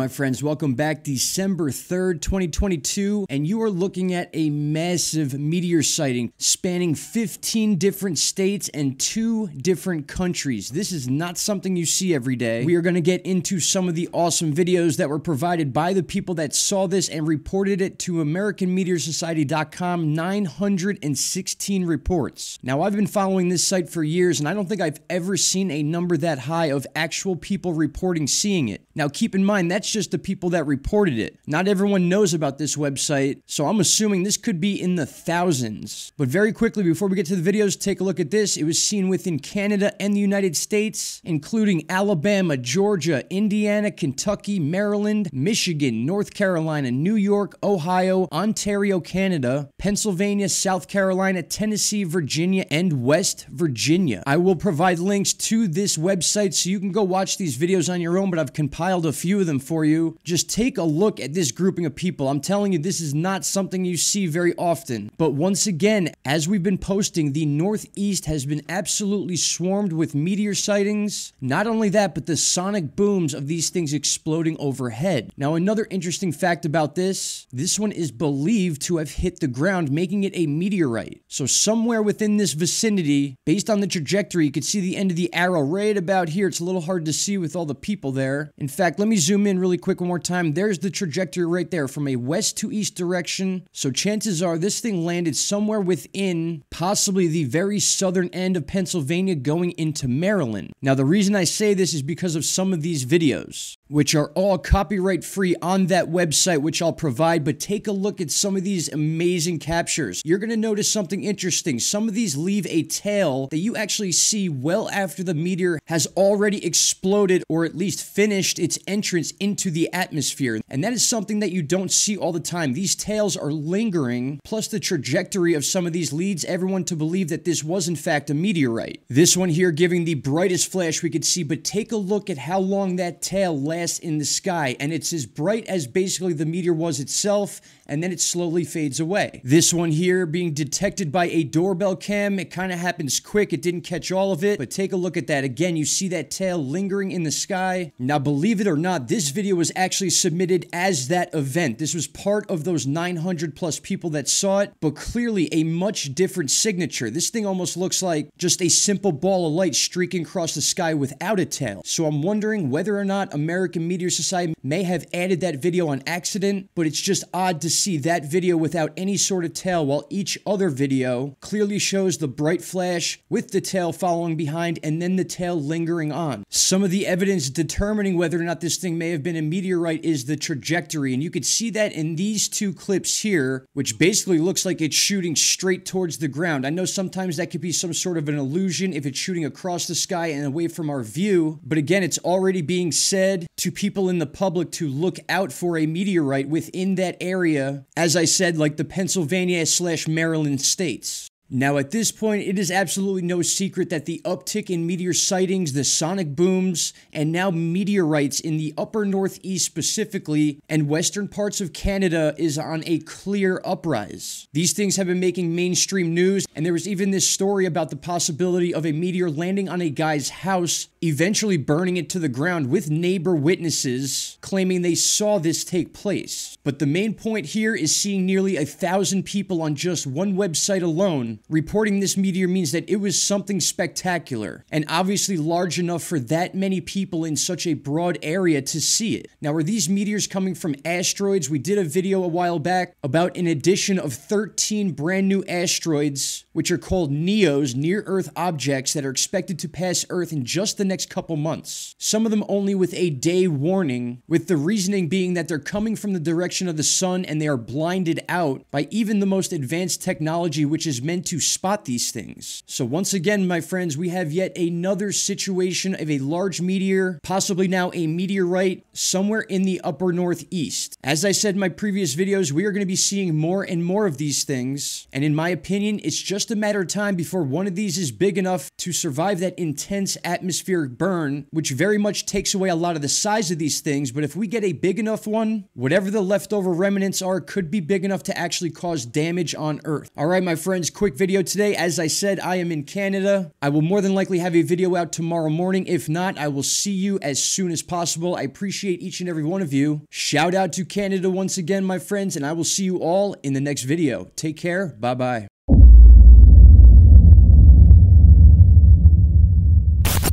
my friends. Welcome back. December 3rd, 2022, and you are looking at a massive meteor sighting spanning 15 different states and 2 different countries. This is not something you see every day. We are going to get into some of the awesome videos that were provided by the people that saw this and reported it to AmericanMeteorSociety.com, 916 reports. Now, I've been following this site for years, and I don't think I've ever seen a number that high of actual people reporting seeing it. Now, keep in mind, that's just the people that reported it. Not everyone knows about this website, so I'm assuming this could be in the thousands. But very quickly, before we get to the videos, take a look at this. It was seen within Canada and the United States, including Alabama, Georgia, Indiana, Kentucky, Maryland, Michigan, North Carolina, New York, Ohio, Ontario, Canada, Pennsylvania, South Carolina, Tennessee, Virginia, and West Virginia. I will provide links to this website so you can go watch these videos on your own, but I've compiled a few of them for you. Just take a look at this grouping of people. I'm telling you, this is not something you see very often. But once again, as we've been posting, the Northeast has been absolutely swarmed with meteor sightings. Not only that, but the sonic booms of these things exploding overhead. Now, another interesting fact about this one is believed to have hit the ground, making it a meteorite. So somewhere within this vicinity, based on the trajectory, you could see the end of the arrow right about here. It's a little hard to see with all the people there. In fact, let me zoom in really quick one more time. There's the trajectory right there from a west to east direction. So chances are this thing landed somewhere within possibly the very southern end of Pennsylvania going into Maryland. Now, the reason I say this is because of some of these videos, which are all copyright free on that website, which I'll provide, but take a look at some of these amazing captures. You're going to notice something interesting. Some of these leave a tail that you actually see well after the meteor has already exploded or at least finished its entrance into the atmosphere. And that is something that you don't see all the time. These tails are lingering, plus the trajectory of some of these leads everyone to believe that this was in fact a meteorite. This one here giving the brightest flash we could see, but take a look at how long that tail lasts in the sky, and it's as bright as basically the meteor was itself, and then it slowly fades away. This one here being detected by a doorbell cam. It kind of happens quick. It didn't catch all of it, but take a look at that. Again, you see that tail lingering in the sky. Now, believe it or not, this video was actually submitted as that event. This was part of those 900 plus people that saw it, but clearly a much different signature. This thing almost looks like just a simple ball of light streaking across the sky without a tail. So I'm wondering whether or not American Meteor Society may have added that video on accident, but it's just odd to see that video without any sort of tail, while each other video clearly shows the bright flash with the tail following behind and then the tail lingering on. Some of the evidence determining whether or not this thing may have been a meteorite is the trajectory, and you could see that in these two clips here, which basically looks like it's shooting straight towards the ground. I know sometimes that could be some sort of an illusion if it's shooting across the sky and away from our view, but again, it's already being said to people in the public to look out for a meteorite within that area, as I said, like the Pennsylvania/Maryland states. Now, at this point, it is absolutely no secret that the uptick in meteor sightings, the sonic booms, and now meteorites in the upper Northeast specifically and western parts of Canada is on a clear uprise. These things have been making mainstream news, and there was even this story about the possibility of a meteor landing on a guy's house, eventually burning it to the ground, with neighbor witnesses claiming they saw this take place. But the main point here is seeing nearly 1,000 people on just one website alone reporting this meteor means that it was something spectacular and obviously large enough for that many people in such a broad area to see it. Now, are these meteors coming from asteroids? We did a video a while back about an addition of 13 brand new asteroids, which are called NEOs, near-Earth objects, that are expected to pass Earth in just the next couple months. Some of them only with a day warning, with the reasoning being that they're coming from the direction of the sun and they are blinded out by even the most advanced technology, which is meant to spot these things. So once again, my friends, we have yet another situation of a large meteor, possibly now a meteorite, somewhere in the upper Northeast. As I said in my previous videos, we are going to be seeing more and more of these things, and in my opinion, it's just a matter of time before one of these is big enough to survive that intense atmospheric burn, which very much takes away a lot of the size of these things. But if we get a big enough one, whatever the leftover remnants are could be big enough to actually cause damage on Earth. All right, my friends, quick video today. As I said, I am in Canada. I will more than likely have a video out tomorrow morning. If not, I will see you as soon as possible. I appreciate each and every one of you. Shout out to Canada once again, my friends, and I will see you all in the next video. Take care. Bye-bye.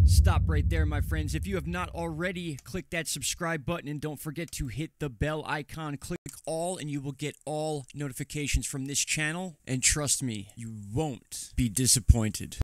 Stop right there, my friends. If you have not already, click that subscribe button and don't forget to hit the bell icon. Click all and you will get all notifications from this channel. And trust me, you won't be disappointed.